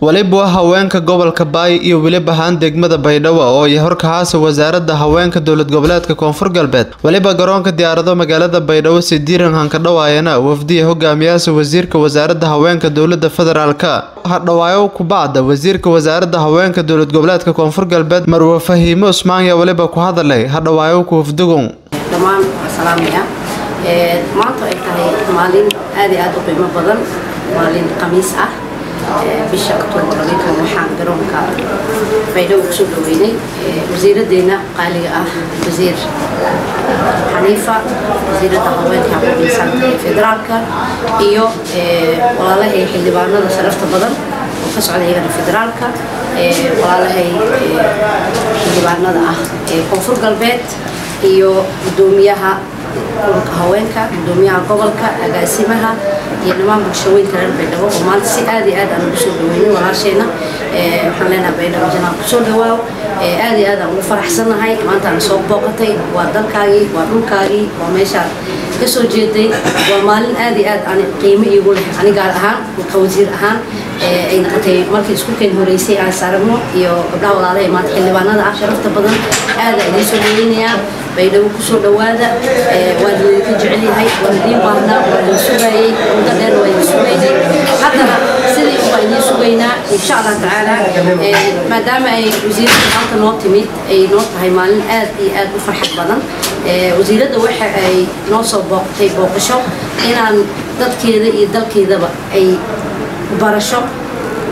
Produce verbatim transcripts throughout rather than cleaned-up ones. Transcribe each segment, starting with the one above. waliba haweenka gobolka Baay iyo waliba haan degmada Baydhabo oo ay horka haasa wasaaradda haweenka dawlad goboleedka Koonfur Galbeed waliba garoonka diyaarado magaalada Baydhabo si diiran hanka dhawaayana wafdi hogaamiyaha wasiirka wasaaradda haweenka dawladda federaalka hadhawaayo ku baada wasiirka wasaaradda haweenka dawlad goboleedka Koonfur Galbeed marwa fahiimo Usmaan ya waliba ku hadalay hadhawaayo ku wafdigoon tamaan salaamiya ee maanta ay tahay maalin aad iyo aad u qiimo badan maalin qamiis ah bisha Oktoobar marka waxaan garoonka Baydhabo ku soo dhaweynay wasiiraddeena qaaliga ah wasiir Xaniifa wasiiradda haweenka ee federaalka iyo walaalahay xildhibaanada sharafta badan oo ka socda iyagana federaalka ee walaalahay xildhibaanada ah ee Koonfur Galbeed iyo gudoomiyaha haweenka gudoomiyaha gobolka agaasimaha iyo nidaam bulshooyinka reer Baydhabo oo maanta si aad iyo aad aan ugu soo dhaweeyay walaasheena ee waxaan leenahay Baydhabo janaa ku soo dhawaaw ee aad iyo aad aan ugu faraxsanahay maanta aan soo booqatay waa dalkaagii waa dhulkaagii waa meeshaad ka soo jeeday waa maalin aad iyo aad aan qiimo iigu leh aniga ahaan wasiir ahaan ee ay noqotay markii isku keen horeysay aan saarno iyo gabdhaha walaalaha maanta xildhibaanada ah sharafta badan aad ay soo dhaweynayaan Baydhabo ku soo dhawaada ee waadii ka jecel yahay waadii baahna oo suuqay muddo dheer way suuqayday hadana sidii oo ay suuqayna insha Allah taala ee maadaama ay wasiirka halka noo timid ay noo tahay maalin aad iyo aad u farxad badan ee wasiiradda waxa ay noo soo booqtay booqasho inaan dadkeeda iyo dalkeedaba ay barasho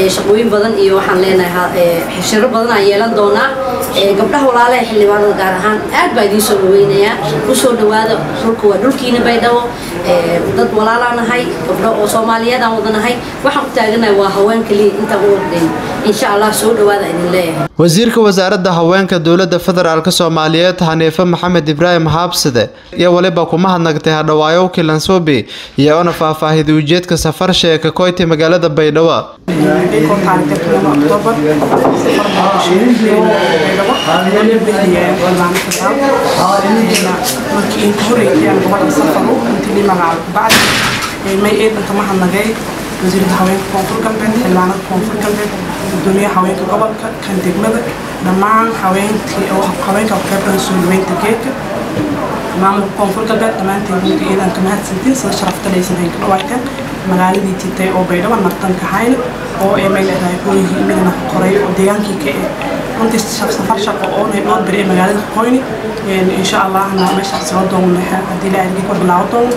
ee shaqooyin badan iyo waxaan leenahay xishiro badan aan yeelan doonaa ee gabdhaha walaalaha xildhibaanada gaar ahaan aad baa idin soo dhaweynayaa ku soo dhawaada dhulka waa dhulkiina Baydhabo ee dad walaalaanahay gabdho oo Soomaaliyeed aan wadanahay waxaan u taaganahay waa haweenkii inta uu dhigay insha Allah soo dhawaada idin leeyahay wasiirka wasaaradda haweenka dawladda federaalka Soomaaliyeed Xaniifa Maxamed Ibraahim Habsade iyo waliba kuma hadnagtay hadhawaayo Kilansoobe iyo ona faahfaahiday ujeedka safar sheeka koyti magaalada Baydhabo بيكون تعرفت كلام أكتوبر أربعة وعشرين يوم أنا بدي والله عم تتعب أنا ممكن كوري يعني قبل سفروا أنت لي مع بعد ما يقعد أنت ما حنا جاي وزيرة حوالين كونفور جالبيد اللي عنا كونفور جالبيد الدنيا حوالين قبل كان تجمدك لما حوالين أو حوالين أو كابر سويين تجيك مع كونفور جالبيد كمان تجيك إذا كمان سنتين صار شرفت لي سنتين كوايكا مغالي دي تيتاي أو بيدا والمرتان كحيل أو إيه ميل هاي كوني ميلنا قريب وديان كي كي أنت شاف سفر شاف أو نبض بري مغالي كوني يعني إن شاء الله أنا مش هتصدقون منها هدي لعدي كل بلاطون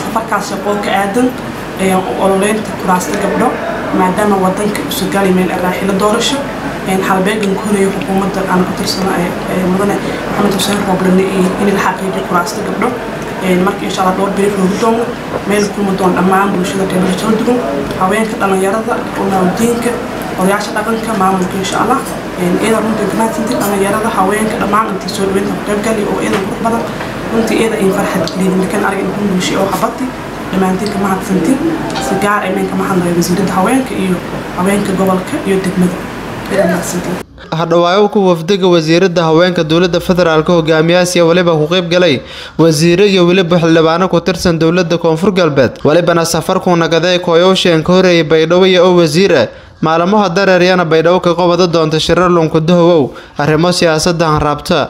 سفر كاس يقول كعادن أولين تكراس تقبله مع دام وطنك سجالي ميل الراحل الدارشة يعني حربية جنكوري حكومة أنا كتر سنة مدن حمد حسين قبلني إن الحقيقة كراس تقبله marka insha Allah door beri fududon meel kuma doon dhamaan bulshada tababarsan doon haweenka dhalinyarada oo naadiinka oo yaasha dhaqanka maamulka insha Allah in ay runta ganacsiga dhalinyarada haweenka dhamaan inta soo weyn qabkali oo in ku badan runta eeda in farxad leeyahay kan arag in bulshi oo xabti dhamaantiinka ma hadsanti si gaar ah iminka ma hadlay wasiirada haweenka iyo haweenka gobolka iyo degmada ganacsiga hadhawaayo ku wafdiga wasiirada haweenka dawladda federaalka hogaamiyaas iyo waliba ku qayb galay wasiir iyo waliba xildhibaano ku tirsan dawladda Koonfur Galbeed waliba safar ku nagaday Kooyoshen Koorey Baydhabo oo wasiir maalmaha dareerayana Baydhabo ka qabada doonta shirar lunku dahow arrimo siyaasadda raabta